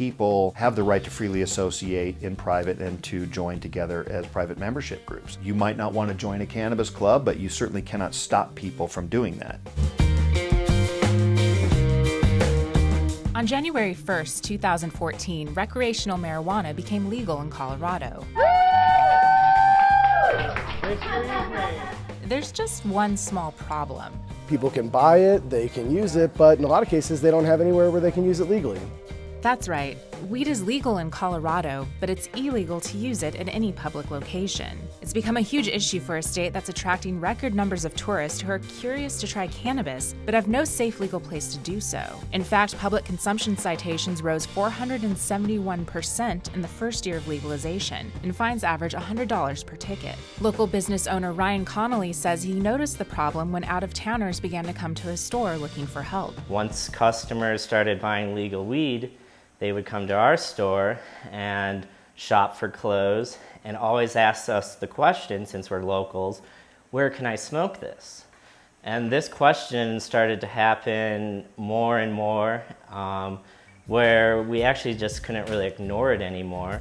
people have the right to freely associate in private and to join together as private membership groups. You might not want to join a cannabis club, but you certainly cannot stop people from doing that. On January 1st, 2014, recreational marijuana became legal in Colorado. There's just one small problem. People can buy it, they can use it, but in a lot of cases they don't have anywhere where they can use it legally. That's right. Weed is legal in Colorado, but it's illegal to use it at any public location. It's become a huge issue for a state that's attracting record numbers of tourists who are curious to try cannabis, but have no safe legal place to do so. In fact, public consumption citations rose 471% in the first year of legalization, and fines average $100 per ticket. Local business owner Ryan Connolly says he noticed the problem when out-of-towners began to come to his store looking for help. Once customers started buying legal weed, they would come to our store and shop for clothes and always ask us the question, since we're locals, where can I smoke this? And this question started to happen more and more, where we actually just couldn't really ignore it anymore.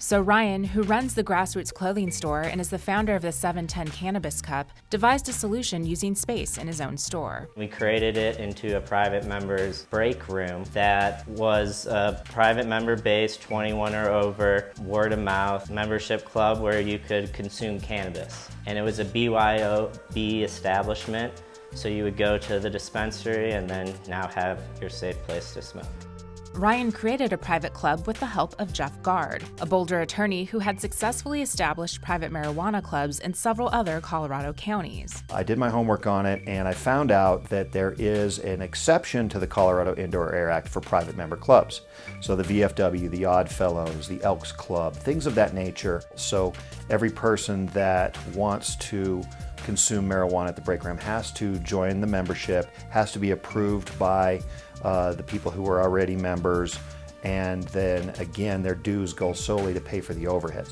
So Ryan, who runs the Grassroots Clothing Store and is the founder of the 710 Cannabis Cup, devised a solution using space in his own store. We created it into a private member's break room that was a private member-based, 21 or over, word-of-mouth membership club where you could consume cannabis. And it was a BYOB establishment, so you would go to the dispensary and then now have your safe place to smoke. Ryan created a private club with the help of Jeff Gard, a Boulder attorney who had successfully established private marijuana clubs in several other Colorado counties. I did my homework on it, and I found out that there is an exception to the Colorado Indoor Air Act for private member clubs. So the VFW, the Odd Fellows, the Elks Club, things of that nature. So every person that wants to consume marijuana at the break room has to join the membership, has to be approved by the people who are already members, and then again their dues go solely to pay for the overheads.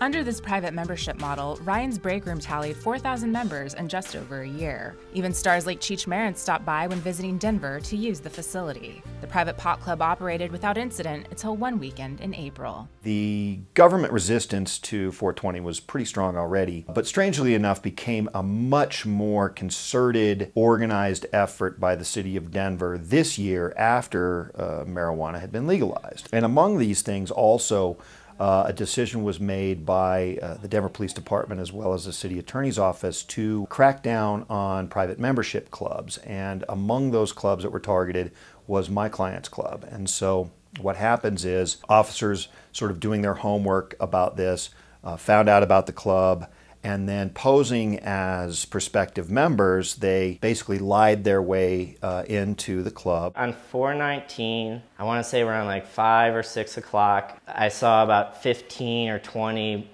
Under this private membership model, Ryan's break room tallied 4,000 members in just over a year. Even stars like Cheech Marin stopped by when visiting Denver to use the facility. The private pot club operated without incident until one weekend in April. The government resistance to 420 was pretty strong already, but strangely enough became a much more concerted, organized effort by the city of Denver this year after marijuana had been legalized. And among these things also, a decision was made by the Denver Police Department as well as the City Attorney's Office to crack down on private membership clubs. And among those clubs that were targeted was my client's club. And so what happens is officers, sort of doing their homework about this, found out about the club, and then posing as prospective members, they basically lied their way into the club. On 4/19, I wanna say around like 5 or 6 o'clock, I saw about 15 or 20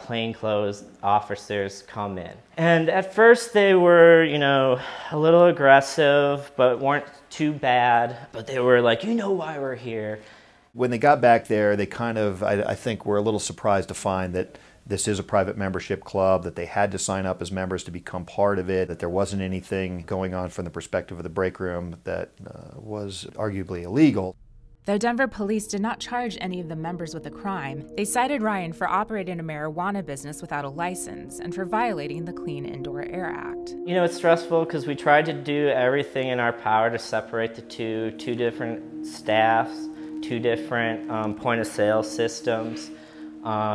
plainclothes officers come in. And at first they were, you know, a little aggressive, but weren't too bad. But they were like, you know why we're here. When they got back there, they kind of, I think, were a little surprised to find that this is a private membership club, that they had to sign up as members to become part of it, that there wasn't anything going on from the perspective of the break room that was arguably illegal. Though Denver police did not charge any of the members with a crime, they cited Ryan for operating a marijuana business without a license and for violating the Clean Indoor Air Act. You know, it's stressful because we tried to do everything in our power to separate the two different staffs, two different point of sale systems.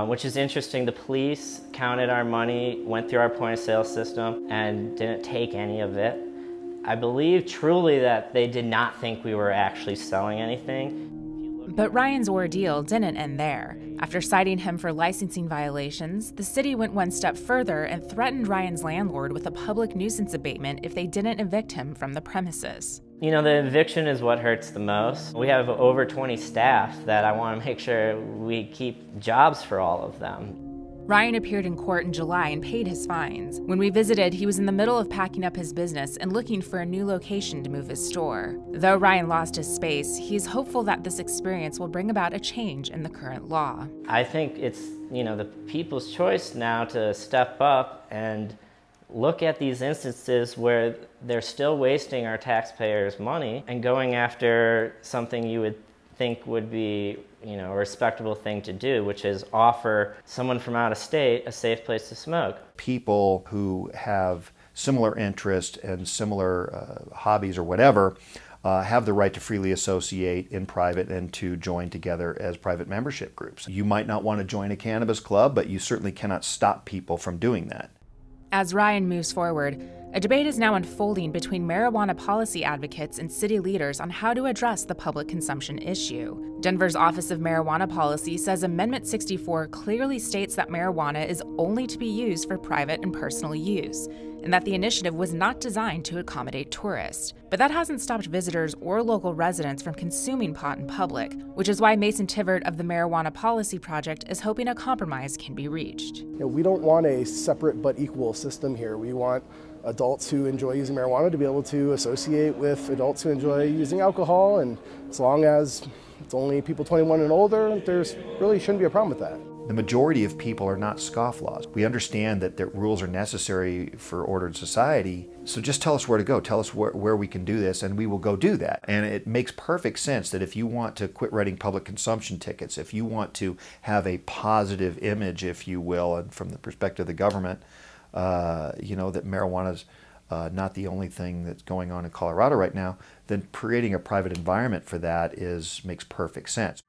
Which is interesting, the police counted our money, went through our point of sale system, and didn't take any of it. I believe truly that they did not think we were actually selling anything. But Ryan's ordeal didn't end there. After citing him for licensing violations, the city went one step further and threatened Ryan's landlord with a public nuisance abatement if they didn't evict him from the premises. You know, the eviction is what hurts the most. We have over 20 staff that I want to make sure we keep jobs for all of them. Ryan appeared in court in July and paid his fines. When we visited, he was in the middle of packing up his business and looking for a new location to move his store. Though Ryan lost his space, he's hopeful that this experience will bring about a change in the current law. I think it's, you know, the people's choice now to step up and look at these instances where they're still wasting our taxpayers' money and going after something you would think would be, you know, a respectable thing to do, which is offer someone from out of state a safe place to smoke. People who have similar interests and similar hobbies or whatever have the right to freely associate in private and to join together as private membership groups. You might not want to join a cannabis club, but you certainly cannot stop people from doing that. As Ryan moves forward, a debate is now unfolding between marijuana policy advocates and city leaders on how to address the public consumption issue. Denver's Office of Marijuana Policy says Amendment 64 clearly states that marijuana is only to be used for private and personal use, and that the initiative was not designed to accommodate tourists. But that hasn't stopped visitors or local residents from consuming pot in public, which is why Mason Tvert of the Marijuana Policy Project is hoping a compromise can be reached. You know, we don't want a separate but equal system here. We want adults who enjoy using marijuana to be able to associate with adults who enjoy using alcohol, and as long as it's only people 21 and older, there's really shouldn't be a problem with that. The majority of people are not scofflaws. We understand that the rules are necessary for ordered society, so just tell us where to go, tell us where we can do this, and we will go do that. And it makes perfect sense that if you want to quit writing public consumption tickets, if you want to have a positive image, if you will, and from the perspective of the government, you know, that marijuana's not the only thing that's going on in Colorado right now, then creating a private environment for that makes perfect sense.